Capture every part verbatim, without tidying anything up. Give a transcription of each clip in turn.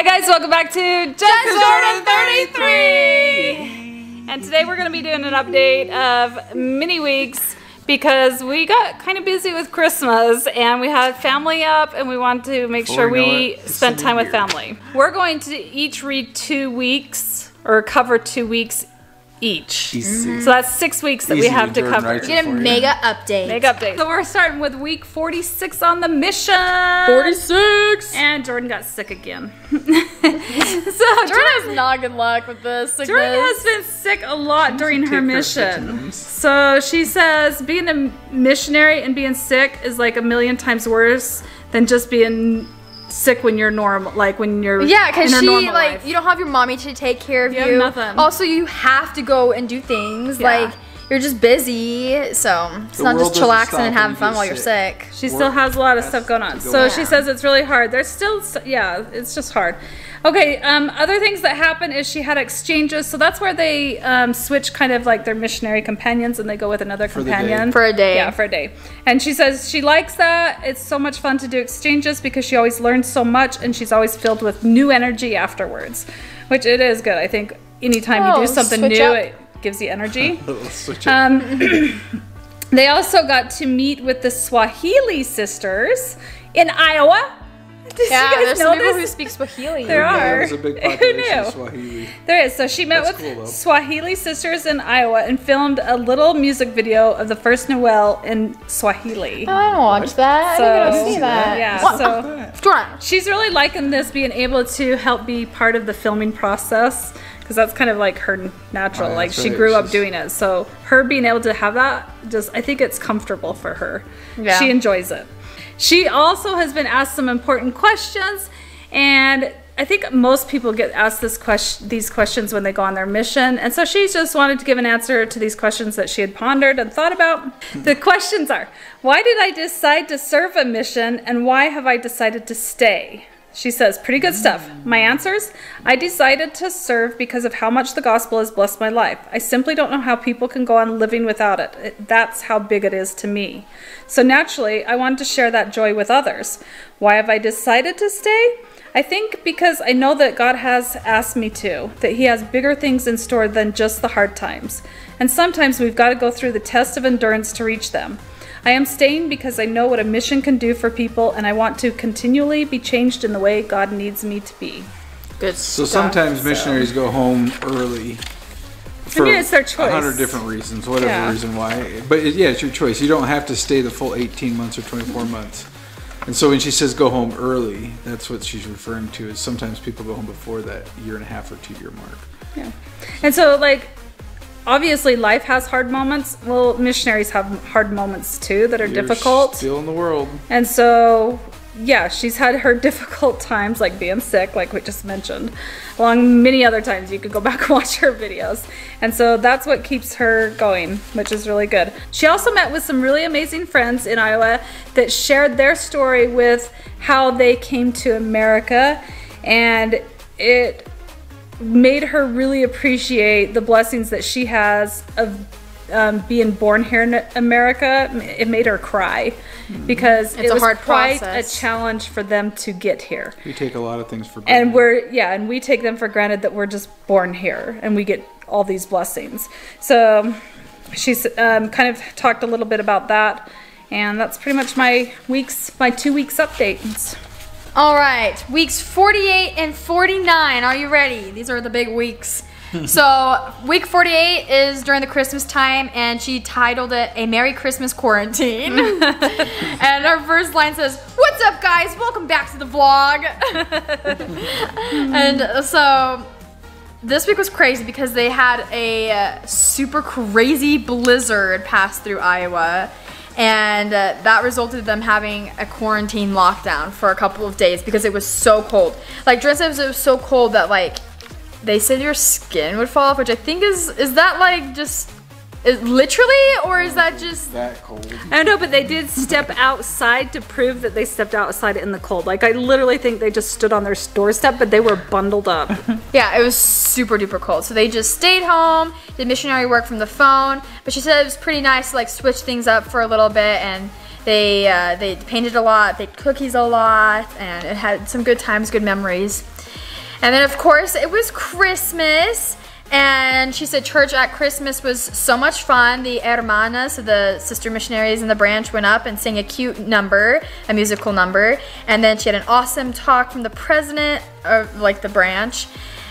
Hi guys, welcome back to Just Jordan thirty-three! And today we're going to be doing an update of mini weeks because we got kind of busy with Christmas and we had family up and we wanted to make sure we spent time with family. We're going to each read two weeks or cover two weeks each. Mm-hmm. So that's six weeks that Easy we have to cover. Right Get a mega you. update. Mega update. So we're starting with week forty-six on the mission. forty-six! And Jordan got sick again. so Jordan, Jordan has not good luck with this sickness. Jordan has been sick a lot she during her mission. Her so she says being a missionary and being sick is like a million times worse than just being sick when you're normal, like when you're yeah, because she like life. you don't have your mommy to take care of you. you. Have nothing. Also, you have to go and do things yeah. like you're just busy, so it's the not just chillaxing and having fun while you're sick. sick. She Work still has a lot of stuff going on, go so on. she says it's really hard. There's still yeah, it's just hard. Okay, um, other things that happened is she had exchanges, so that's where they um, switch kind of like their missionary companions and they go with another for companion. For a day. Yeah, for a day. And she says she likes that. It's so much fun to do exchanges because she always learns so much and she's always filled with new energy afterwards, which it is good. I think anytime oh, you do something new, up. it gives you energy. switch um, They also got to meet with the Swahili sisters in Iowa. Did yeah, there's some people who speak Swahili. There yeah, are. There's a big population of Swahili. There is. So she met That's with cool, Swahili sisters in Iowa and filmed a little music video of the first Noel in Swahili. Oh, I don't watch that. So, I didn't see that. Yeah. What? So uh, she's really liking this, being able to help be part of the filming process. Because that's kind of like her natural, oh, like she right. grew up She's... doing it. So her being able to have that, just I think it's comfortable for her. Yeah. She enjoys it. She also has been asked some important questions, and I think most people get asked this question, these questions when they go on their mission, and so she just wanted to give an answer to these questions that she had pondered and thought about. The questions are, why did I decide to serve a mission, and why have I decided to stay? She says, pretty good stuff. My answers? I decided to serve because of how much the gospel has blessed my life. I simply don't know how people can go on living without it. it. That's how big it is to me. So naturally, I wanted to share that joy with others. Why have I decided to stay? I think because I know that God has asked me to, that he has bigger things in store than just the hard times. And sometimes we've got to go through the test of endurance to reach them. I am staying because I know what a mission can do for people, and I want to continually be changed in the way God needs me to be. Good so stuff, sometimes so. missionaries go home early for I mean, it's their choice. a hundred different reasons, whatever yeah. reason why. But it, yeah, it's your choice. You don't have to stay the full eighteen months or twenty-four months. And so when she says go home early, that's what she's referring to is sometimes people go home before that year and a half or two year mark. Yeah. And so like, obviously, life has hard moments. Well, missionaries have hard moments too that are You're difficult. Still in the world. And so, yeah, she's had her difficult times, like being sick, like we just mentioned, along many other times. You could go back and watch her videos. And so that's what keeps her going, which is really good. She also met with some really amazing friends in Iowa that shared their story with how they came to America, and it made her really appreciate the blessings that she has of um, being born here in America. It made her cry mm-hmm. because it's it was a hard quite process. a challenge for them to get here. We take a lot of things for granted. And we're, yeah, and we take them for granted that we're just born here and we get all these blessings. So she's um, kind of talked a little bit about that. And that's pretty much my weeks, my two weeks updates. All right, weeks forty-eight and forty-nine. Are you ready? These are the big weeks. So week forty-eight is during the Christmas time, and she titled it A Merry Christmas Quarantine. And her first line says, "What's up, guys? Welcome back to the vlog." And so this week was crazy because they had a super crazy blizzard pass through Iowa. And uh, that resulted in them having a quarantine lockdown for a couple of days because it was so cold. Like Jordan says, it was so cold that like they said your skin would fall off, which I think is is that like just is literally or is that just that cold? I don't know, but they did step outside to prove that they stepped outside in the cold. Like I literally think they just stood on their doorstep, but they were bundled up. Yeah, it was super duper cold. So they just stayed home, did missionary work from the phone, but she said it was pretty nice to like switch things up for a little bit, and they uh, they painted a lot, they baked cookies a lot, and it had some good times, good memories. And then of course it was Christmas, and she said church at Christmas was so much fun. The hermanas, so the sister missionaries in the branch, went up and sang a cute number, a musical number. And then she had an awesome talk from the president of like the branch.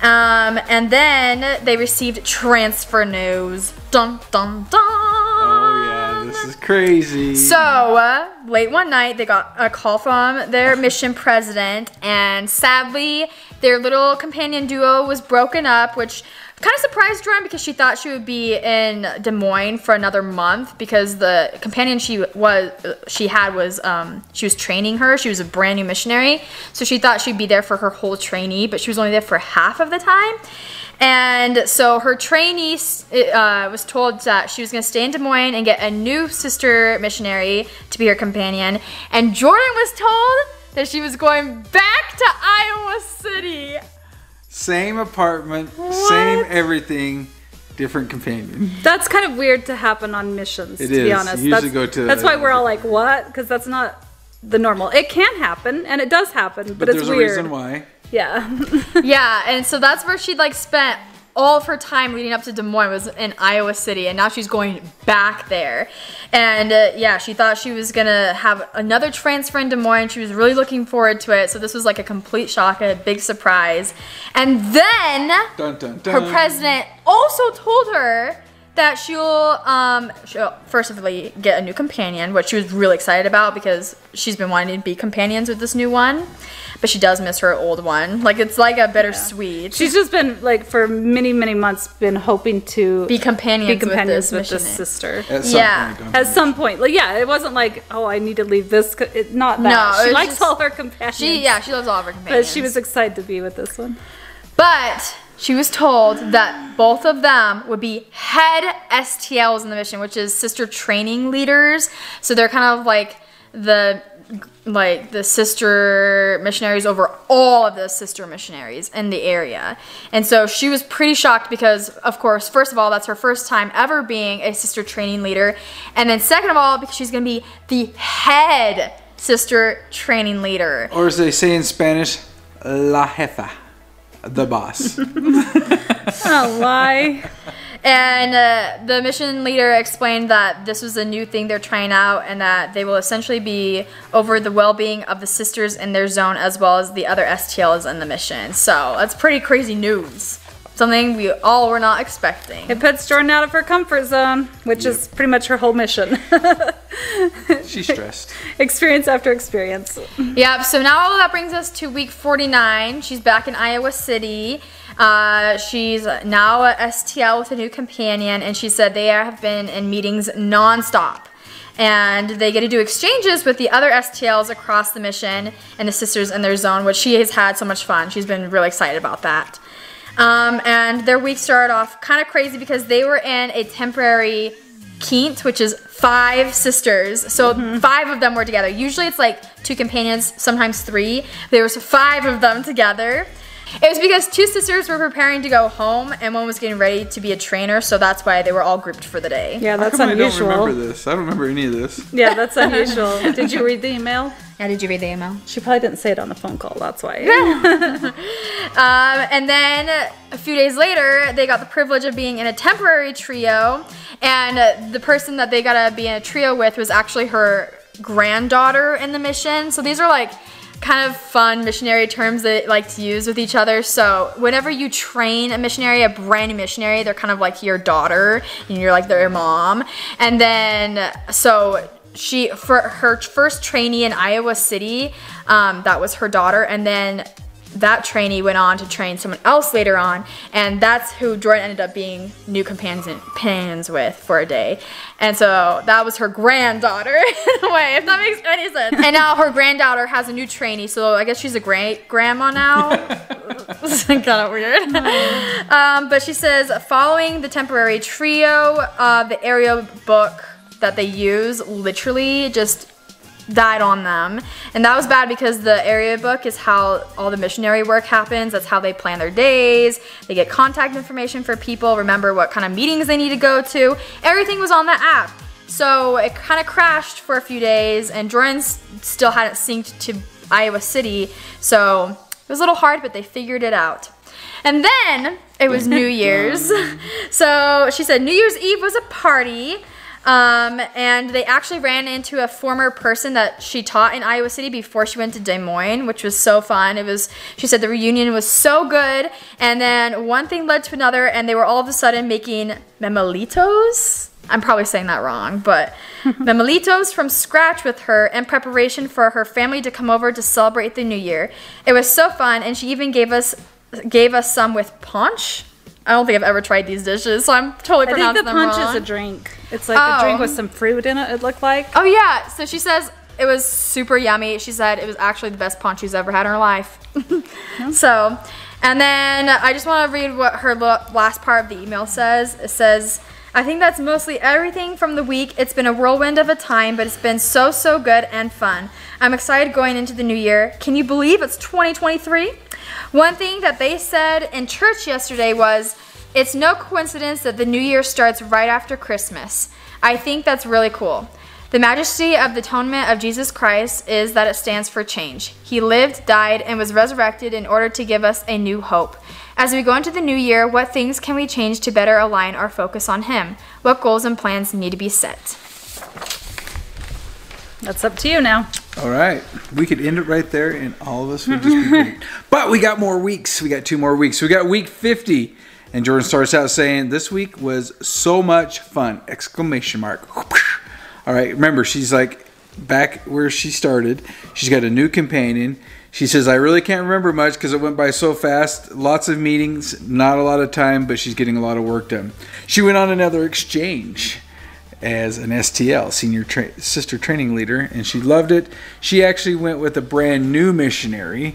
Um, and then they received transfer news. Dun, dun, dun. Oh yeah, this is crazy. So uh, late one night, they got a call from their mission president, and sadly, their little companion duo was broken up, which kind of surprised Jordan because she thought she would be in Des Moines for another month because the companion she was she had was um, she was training her. She was a brand new missionary, so she thought she'd be there for her whole trainee, but she was only there for half of the time. And so her trainee uh, was told that she was going to stay in Des Moines and get a new sister missionary to be her companion. And Jordan was told that she was going back to Iowa City. Same apartment, what? Same everything, different companion. That's kind of weird to happen on missions, it to is. Be honest. You usually that's, go to that's why we're all like, what? Because that's not the normal. It can happen, and it does happen, but, but it's weird. There's a reason why. Yeah. Yeah, and so that's where she'd like spent all of her time leading up to Des Moines was in Iowa City, and now she's going back there. And uh, yeah, she thought she was gonna have another transfer in Des Moines. She was really looking forward to it, so this was like a complete shock and a big surprise. And then dun, dun, dun. Her president also told her that she'll, um, she'll first of all get a new companion, which she was really excited about because she's been wanting to be companions with this new one, but she does miss her old one. Like, it's like a bittersweet. Yeah. She's just been, like, for many, many months, been hoping to be companions, be companions with, this, with this sister. At some yeah. point. At some point. Like, yeah, it wasn't like, oh, I need to leave this. It, not that. No, she likes just, all her companions. She, yeah, she loves all of her companions. But she was excited to be with this one. But she was told that both of them would be head S T Ls in the mission, which is sister training leaders. So they're kind of like the like the sister missionaries over all of the sister missionaries in the area. And so she was pretty shocked because, of course, first of all, that's her first time ever being a sister training leader. And then second of all, because she's going to be the head sister training leader. Or as they say in Spanish, la jefa. The boss. Oh, lie. And uh, the mission leader explained that this was a new thing they're trying out and that they will essentially be over the well-being of the sisters in their zone as well as the other S T Ls in the mission. So that's pretty crazy news. Something we all were not expecting. It puts Jordan out of her comfort zone, which yep. is pretty much her whole mission. She's stressed. Experience after experience. Yep, so now all that brings us to week forty-nine. She's back in Iowa City. Uh, she's now a S T L with a new companion, and she said they have been in meetings nonstop. And they get to do exchanges with the other S T Ls across the mission and the sisters in their zone, which she has had so much fun. She's been really excited about that. Um, and their week started off kind of crazy because they were in a temporary quinte, which is five sisters. So mm-hmm. five of them were together. Usually it's like two companions, sometimes three. There was five of them together. It was because two sisters were preparing to go home and one was getting ready to be a trainer, so that's why they were all grouped for the day. Yeah, that's unusual. I don't remember this. I don't remember any of this. Yeah, that's unusual. Did you read the email? Yeah, did you read the email? She probably didn't say it on the phone call, that's why. um, and then a few days later, they got the privilege of being in a temporary trio, and uh, the person that they got to be in a trio with was actually her granddaughter in the mission. So these are like kind of fun missionary terms they like to use with each other. So whenever you train a missionary, a brand new missionary, they're kind of like your daughter and you're like their mom. And then so she, for her first trainee in Iowa City, um, that was her daughter, and then that trainee went on to train someone else later on, and that's who Jordan ended up being new companions with for a day. And so that was her granddaughter, in a way, if that makes any sense. And now her granddaughter has a new trainee, so I guess she's a great grandma now. It's kind of weird. Um, but she says, following the temporary trio, uh, the aerial book that they use literally just died on them, and that was bad because the area book is how all the missionary work happens. That's how they plan their days. They get contact information for people, remember what kind of meetings they need to go to. Everything was on the app, so it kind of crashed for a few days, and Jordan still hadn't synced to Iowa City, so It was a little hard, but they figured it out. And then it was New Year's. So she said New Year's Eve was a party. Um, and they actually ran into a former person that she taught in Iowa City before she went to Des Moines, which was so fun. It was, she said the reunion was so good, and then one thing led to another, and they were all of a sudden making memelitos. I'm probably saying that wrong, but memelitos from scratch with her in preparation for her family to come over to celebrate the new year. It was so fun, and she even gave us, gave us some with punch. I don't think I've ever tried these dishes, so I'm totally pronouncing them wrong. I think the punch is a drink. It's like oh. a drink with some fruit in it, it looked like. Oh yeah, so she says it was super yummy. She said it was actually the best punch she's ever had in her life. Yeah. So, and then I just want to read what her last part of the email says. It says, I think that's mostly everything from the week. It's been a whirlwind of a time, but it's been so, so good and fun. I'm excited going into the new year. Can you believe it's twenty twenty-three? One thing that they said in church yesterday was, it's no coincidence that the new year starts right after Christmas. I think that's really cool. The majesty of the atonement of Jesus Christ is that it stands for change. He lived, died, and was resurrected in order to give us a new hope. As we go into the new year, what things can we change to better align our focus on Him? What goals and plans need to be set? That's up to you now. All right. We could end it right there, and all of us would just be great. But we got more weeks. We got two more weeks. We got week fifty. And Jordan starts out saying, this week was so much fun! Exclamation mark. All right. Remember, she's like back where she started. She's got a new companion. She says, I really can't remember much because it went by so fast. Lots of meetings, not a lot of time, but she's getting a lot of work done. She went on another exchange as an S T L, senior tra- sister training leader, and she loved it. She actually went with a brand new missionary,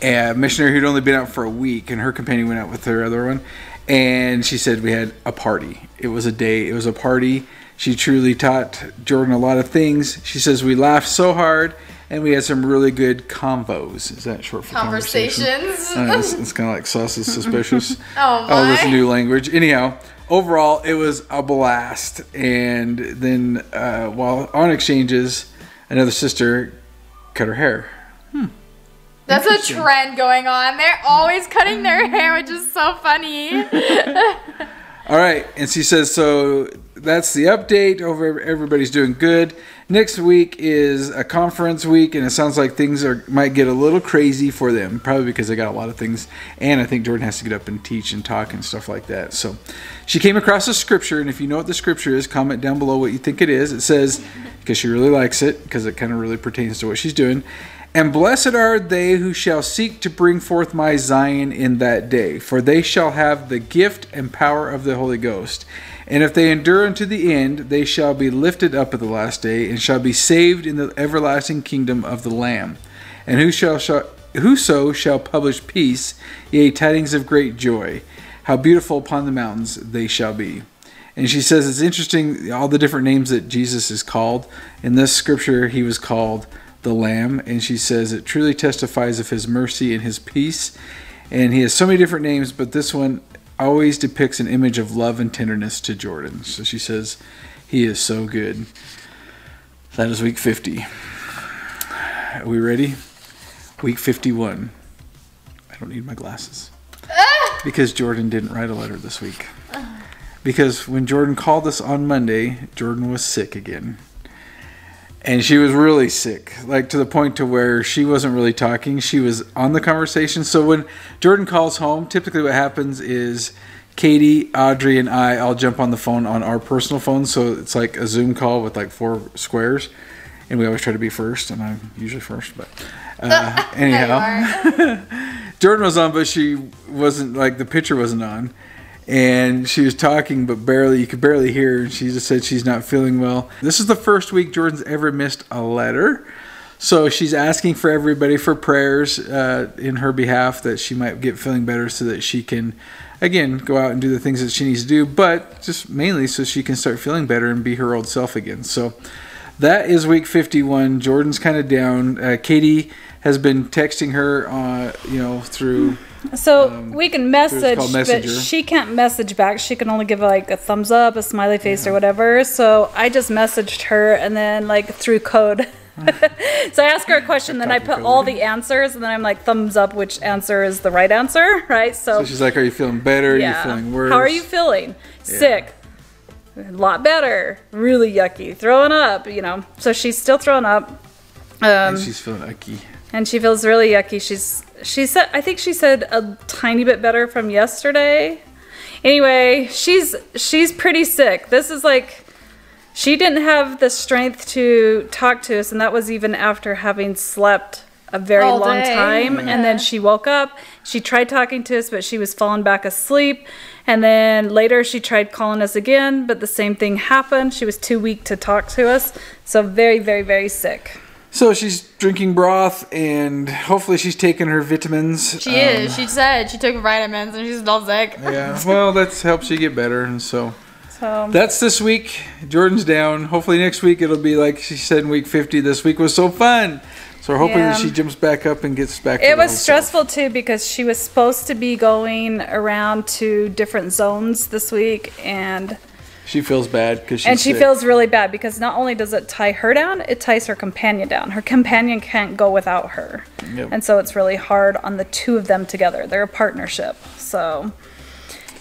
a missionary who'd only been out for a week, and her companion went out with her other one. And she said we had a party. It was a day. It was a party. She truly taught Jordan a lot of things. She says we laughed so hard, and we had some really good convos. Is that short for conversations? Conversations. Know, it's it's kind of like sauce is suspicious. Oh, my. All this new language. Anyhow, overall, it was a blast. And then uh, while on exchanges, another sister cut her hair. Hmm. That's a trend going on. They're always cutting their hair, which is so funny. All right. And she says, so that's the update. Over everybody's doing good. Next week is a conference week, and it sounds like things are might get a little crazy for them, probably because they got a lot of things. And I think Jordan has to get up and teach and talk and stuff like that. So she came across a scripture, and if you know what the scripture is, comment down below what you think it is. It says, because she really likes it, because it kind of really pertains to what she's doing. And blessed are they who shall seek to bring forth my Zion in that day, for they shall have the gift and power of the Holy Ghost. And if they endure unto the end, they shall be lifted up at the last day, and shall be saved in the everlasting kingdom of the Lamb. And who shall, shall, whoso shall publish peace, yea, tidings of great joy, how beautiful upon the mountains they shall be. And she says it's interesting, all the different names that Jesus is called. In this scripture, he was called the Lamb, and she says it truly testifies of his mercy and his peace. And he has so many different names, but this one always depicts an image of love and tenderness to Jordan. So she says he is so good. That is week fifty. Are we ready? Week fifty-one. I don't need my glasses. Because Jordan didn't write a letter this week. Because when Jordan called us on Monday, Jordan was sick again. And she was really sick, like to the point to where she wasn't really talking. She was on the conversation. So when Jordan calls home, typically what happens is Katie, Audrey, and I all jump on the phone on our personal phones. So it's like a Zoom call with like four squares. And we always try to be first, and I'm usually first. But uh, anyhow, Jordan was on, but she wasn't, like the picture wasn't on. And she was talking, but barely, you could barely hear her. And she just said she's not feeling well. This is the first week Jordan's ever missed a letter. So she's asking for everybody for prayers uh, in her behalf that she might get feeling better so that she can, again, go out and do the things that she needs to do. But just mainly so she can start feeling better and be her old self again. So that is week fifty-one. Jordan's kind of down. Uh, Katie has been texting her, uh, you know, through... So um, we can message, but she can't message back. She can only give like a thumbs up, a smiley face, yeah, or whatever. So I just messaged her, and then like through code, So I ask her a question, then I put all the answers, and then I'm like, thumbs up which answer is the right answer, right? So, so she's like, are you feeling better? Yeah. Are you feeling worse? How are you feeling? Yeah. Sick. A lot better. Really yucky. Throwing up, you know. So she's still throwing up. Um, and she's feeling yucky. And she feels really yucky. She's, she said, I think she said a tiny bit better from yesterday. Anyway, she's, she's pretty sick. This is like, she didn't have the strength to talk to us, and that was even after having slept a very All long day. time. Yeah. And then she woke up, she tried talking to us, but she was falling back asleep. And then later she tried calling us again, but the same thing happened. She was too weak to talk to us. So very, very, very sick. So she's drinking broth, and hopefully she's taking her vitamins. She um, is. She said she took vitamins, and she's all sick. Yeah. Well, that helps you get better, and so. So. That's this week. Jordan's down. Hopefully next week it'll be like she said in week fifty. This week was so fun. So we're hoping yeah. that she jumps back up and gets back. It was stressful self. too, because she was supposed to be going around to different zones this week, and. She feels bad because she's And she sick. feels really bad because not only does it tie her down, it ties her companion down. Her companion can't go without her. Yep. And so it's really hard on the two of them together. They're a partnership. So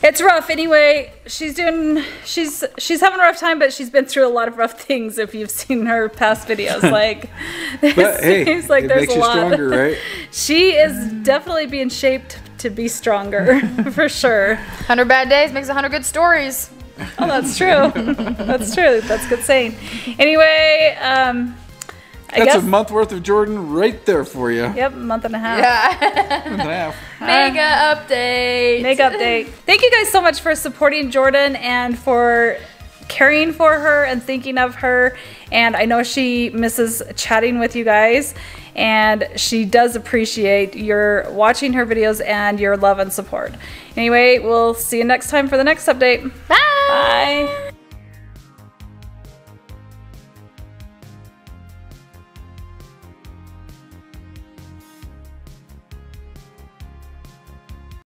it's rough. Anyway, she's doing, she's, she's having a rough time, but she's been through a lot of rough things if you've seen her past videos. Like, it but, seems hey, like it there's makes a you lot. Stronger, right? She is definitely being shaped to be stronger for sure. one hundred bad days makes one hundred good stories. Oh, that's true. That's true. That's a good saying. Anyway, um, I that's guess, a month worth of Jordan right there for you. Yep, month and a half. Yeah. Month and a half. Mega update. Mega update. Thank you guys so much for supporting Jordan and for caring for her and thinking of her. And I know she misses chatting with you guys, and she does appreciate your watching her videos and your love and support. Anyway, we'll see you next time for the next update. Bye. Bye.